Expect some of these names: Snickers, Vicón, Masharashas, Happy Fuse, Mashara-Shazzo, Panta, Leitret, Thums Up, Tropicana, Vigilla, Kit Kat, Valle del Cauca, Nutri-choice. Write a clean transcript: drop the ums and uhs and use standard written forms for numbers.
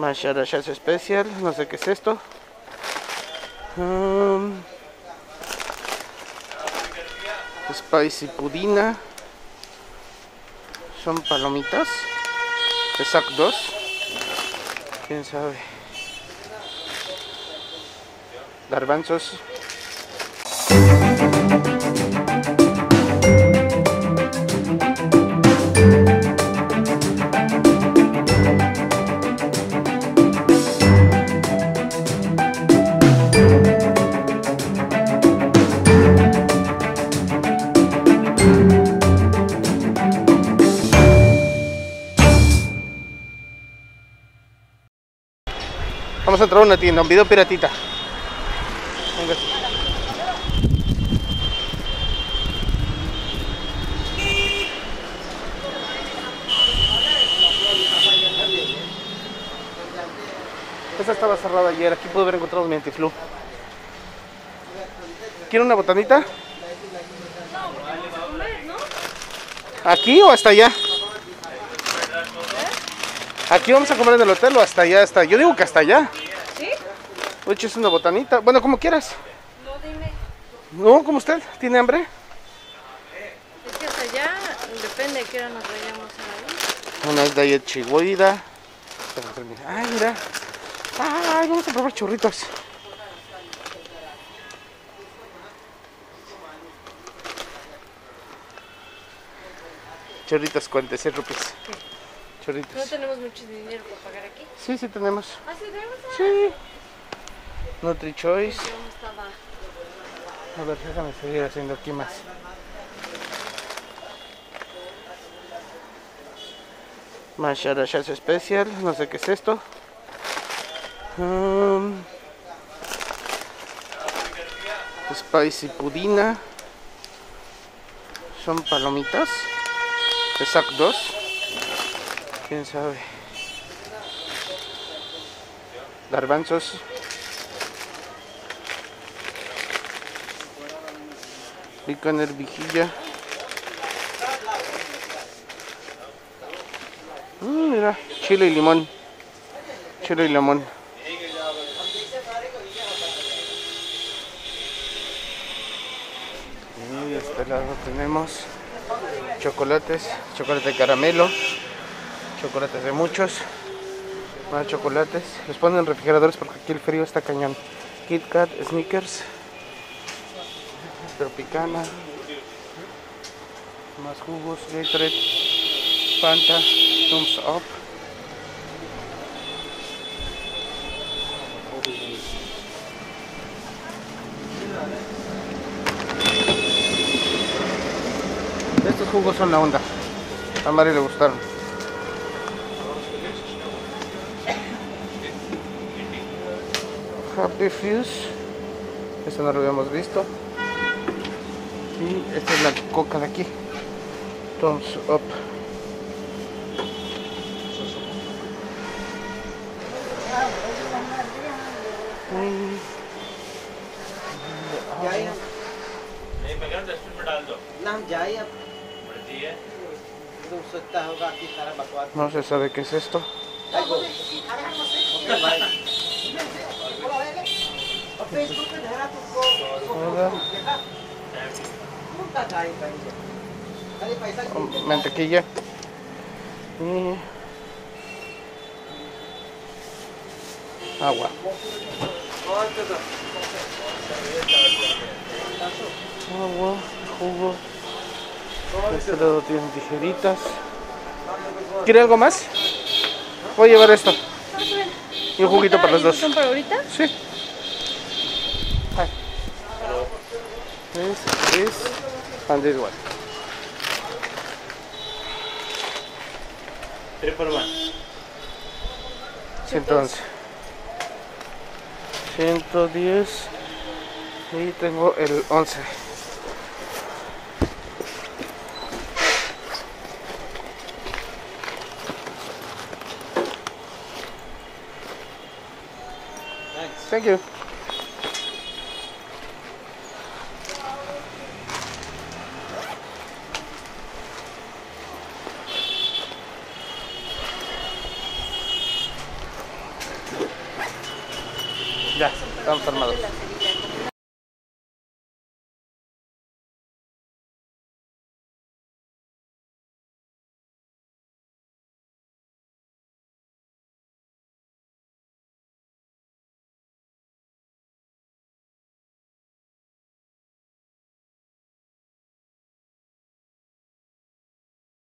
Mashara-Shazzo Special, no sé qué es esto. Spicy Pudina. Son palomitas. Exactos. Quién sabe. Garbanzos. Vamos a entrar a una tienda, un video piratita. Esta estaba cerrada ayer, aquí pude haber encontrado mi antiflu. ¿Quieren una botanita? ¿Aquí o hasta allá? Aquí vamos a comer en el hotel o hasta allá, hasta. Yo digo que hasta allá. ¿Sí? Oye, es una botanita. Bueno, como quieras. No, dime. No, como usted. ¿Tiene hambre? Es que hasta allá, depende de qué hora nos vayamos a la luz. Una diet chihuida. Ay, mira. Ay, vamos a probar churritos. Churritos, 46 rupias. Churritos. No tenemos mucho dinero para pagar aquí. Sí, sí tenemos. ¿Ah, sí tenemos? Sí. Nutri-choice. A ver, déjame seguir haciendo aquí más. Masharashas Special, no sé qué es esto. Spicy Pudina. Son palomitas. Exactos. Quién sabe. Garbanzos. Vicón, Vigilla. Mira, chile y limón. Chile y limón. Y de este lado tenemos chocolates, chocolate de caramelo. Chocolates de muchos. Más chocolates. Los ponen en refrigeradores porque aquí el frío está cañón. Kit Kat, Snickers. Tropicana. Más jugos. Leitret. Panta. Thums Up. Estos jugos son la onda. A Mari le gustaron. Happy Fuse, esto no lo habíamos visto. Y esta es la coca de aquí. Thums Up. No se sabe qué es esto. Mantequilla. Y agua. Agua, jugo. Este lado tiene tijeritas. ¿Quiere algo más? Voy a llevar esto. Y un juguito para los dos. ¿Son para ahorita? Sí. This and this one. 3 por 1. 111. 110. Y tengo el 11. Thank you. Ya, estamos armados.